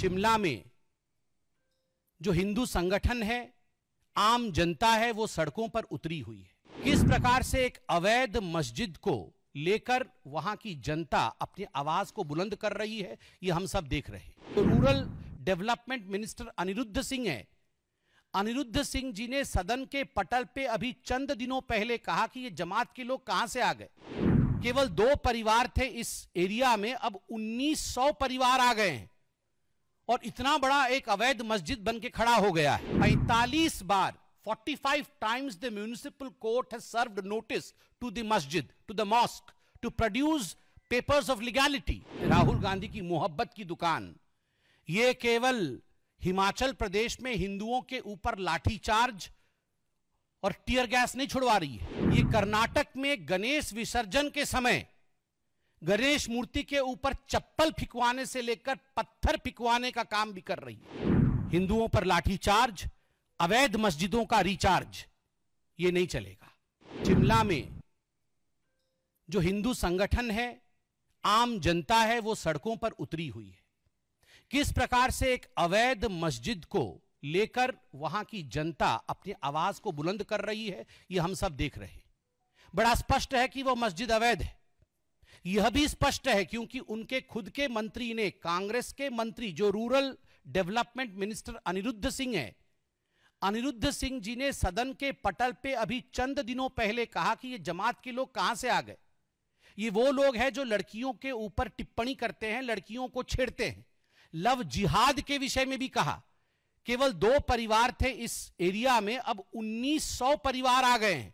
शिमला में जो हिंदू संगठन है, आम जनता है, वो सड़कों पर उतरी हुई है। किस प्रकार से एक अवैध मस्जिद को लेकर वहां की जनता अपनी आवाज को बुलंद कर रही है, ये हम सब देख रहे हैं। तो rural development minister Anirudh Singh है। अनिरुद्ध सिंह जी ने सदन के पटल पे अभी चंद दिनों पहले कहा कि ये जमात के लोग कहां से आ गए। केवल 2 परिवार थे इस एरिया में, अब 1900 परिवार आ गए हैं और इतना बड़ा एक अवैध मस्जिद बन के खड़ा हो गया है। 45 बार 45 times the municipal court has served notice to the masjid, to the mosque, to produce papers of legality. Rahul Gandhi की मोहब्बत की दुकान, ये केवल हिमाचल प्रदेश में हिंदुओं के ऊपर लाठीचार्ज और टीयर गैस नहीं छुड़वा रही है। ये कर्नाटक में गणेश विसर्जन के समय गणेश मूर्ति के ऊपर चप्पल फिकवाने से लेकर पत्थर फिकवाने का काम भी कर रही है। हिंदुओं पर लाठीचार्ज, अवैध मस्जिदों का रिचार्ज, ये नहीं चलेगा। शिमला में जो हिंदू संगठन है, आम जनता है, वो सड़कों पर उतरी हुई है। किस प्रकार से एक अवैध मस्जिद को लेकर वहां की जनता अपनी आवाज को बुलंद कर रही है, ये हम सब देख रहे हैं। बड़ा स्पष्ट है कि वो मस्जिद अवैध है। यह भी स्पष्ट है क्योंकि उनके खुद के मंत्री ने, कांग्रेस के मंत्री जो rural development minister Anirudh Singh है, अनिरुद्ध सिंह जी ने सदन के पटल पे अभी चंद दिनों पहले कहा कि ये जमात के लोग कहां से आ गए। ये वो लोग हैं जो लड़कियों के ऊपर टिप्पणी करते हैं, लड़कियों को छेड़ते हैं। लव जिहाद के विषय में भी कहा, केवल 2 परिवार थे इस एरिया में, अब 1900 परिवार आ गए हैं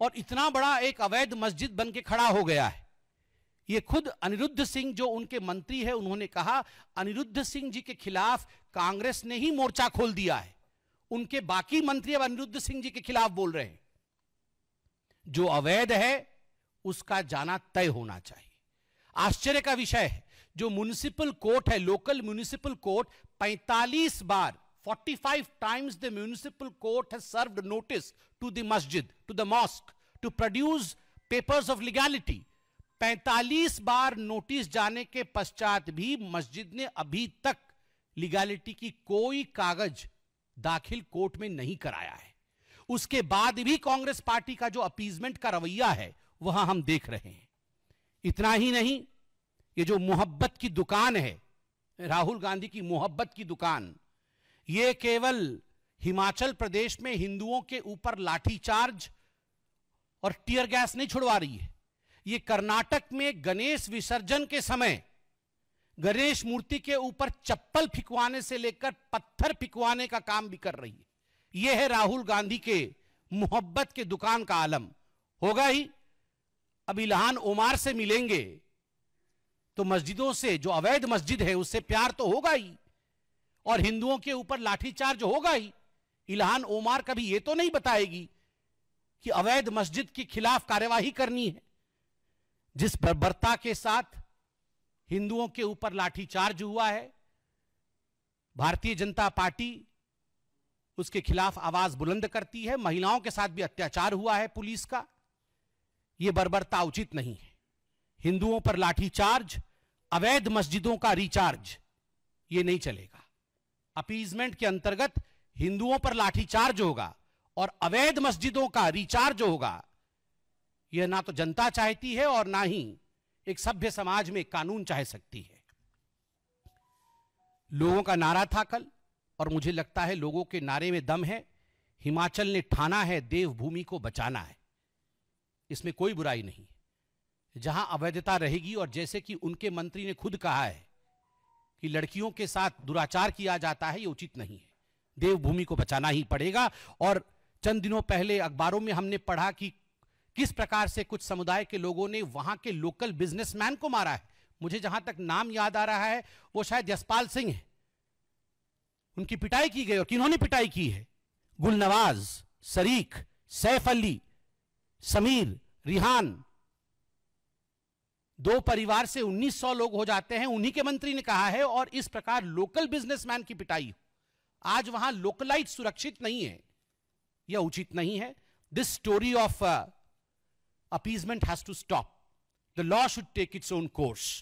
और इतना बड़ा एक अवैध मस्जिद बन के खड़ा हो गया है। ये खुद अनिरुद्ध सिंह जो उनके मंत्री है, उन्होंने कहा। अनिरुद्ध सिंह जी के खिलाफ कांग्रेस ने ही मोर्चा खोल दिया है। उनके बाकी मंत्री अब अनिरुद्ध सिंह जी के खिलाफ बोल रहे हैं। जो अवैध है उसका जाना तय होना चाहिए। आश्चर्य का विषय है, जो म्युनिसिपल कोर्ट है, लोकल म्युनिसिपल कोर्ट, 45 बार 45 times the municipal court has served notice to the मस्जिद, to the mosque, to produce papers of legality. 45 बार नोटिस जाने के पश्चात भी मस्जिद ने अभी तक लीगैलिटी की कोई कागज दाखिल कोर्ट में नहीं कराया है। उसके बाद भी कांग्रेस पार्टी का जो अपीजमेंट का रवैया है, वह हम देख रहे हैं। इतना ही नहीं, ये जो मोहब्बत की दुकान है, राहुल गांधी की मोहब्बत की दुकान, ये केवल हिमाचल प्रदेश में हिंदुओं के ऊपर लाठीचार्ज और टीयर गैस नहीं छुड़वा रही है। ये कर्नाटक में गणेश विसर्जन के समय गणेश मूर्ति के ऊपर चप्पल फिकवाने से लेकर पत्थर फिकवाने का काम भी कर रही है। यह है राहुल गांधी के मोहब्बत के दुकान का आलम। होगा ही, अब इलहान ओमार से मिलेंगे तो मस्जिदों से, जो अवैध मस्जिद है उससे प्यार तो होगा ही और हिंदुओं के ऊपर लाठीचार्ज होगा ही। इलहान ओमार कभी ये तो नहीं बताएगी कि अवैध मस्जिद के खिलाफ कार्यवाही करनी है। जिस बर्बरता के साथ हिंदुओं के ऊपर लाठीचार्ज हुआ है, भारतीय जनता पार्टी उसके खिलाफ आवाज बुलंद करती है। महिलाओं के साथ भी अत्याचार हुआ है पुलिस का, यह बर्बरता उचित नहीं है। हिंदुओं पर लाठीचार्ज, अवैध मस्जिदों का रिचार्ज, ये नहीं चलेगा। अपीजमेंट के अंतर्गत हिंदुओं पर लाठीचार्ज होगा और अवैध मस्जिदों का रिचार्ज होगा, यह ना तो जनता चाहती है और ना ही एक सभ्य समाज में कानून चाह सकती है। लोगों का नारा था कल और मुझे लगता है लोगों के नारे में दम है। हिमाचल ने ठाना है, देवभूमि को बचाना है, इसमें कोई बुराई नहीं। जहां अवैधता रहेगी और जैसे कि उनके मंत्री ने खुद कहा है कि लड़कियों के साथ दुराचार किया जाता है, ये उचित नहीं है। देवभूमि को बचाना ही पड़ेगा। और चंद दिनों पहले अखबारों में हमने पढ़ा कि किस प्रकार से कुछ समुदाय के लोगों ने वहां के लोकल बिजनेसमैन को मारा है। मुझे जहां तक नाम याद आ रहा है वो शायद जसपाल सिंह है। उनकी पिटाई की गई और किन्होंने पिटाई की है? गुलनवाज, शरीक, सैफ अली, समीर, रिहान। 2 परिवार से 1900 लोग हो जाते हैं, उन्हीं के मंत्री ने कहा है। और इस प्रकार लोकल बिजनेसमैन की पिटाई हो। आज वहां लोकलाइट सुरक्षित नहीं है, यह उचित नहीं है। This story of appeasement has to stop. The law should take its own course.